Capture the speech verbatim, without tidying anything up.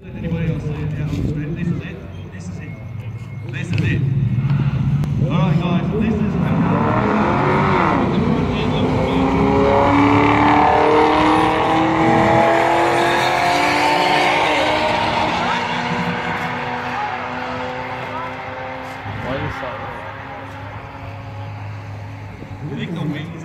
Anybody else? This is it. This is it. This is it. All right, guys. This is it. Why are you silent?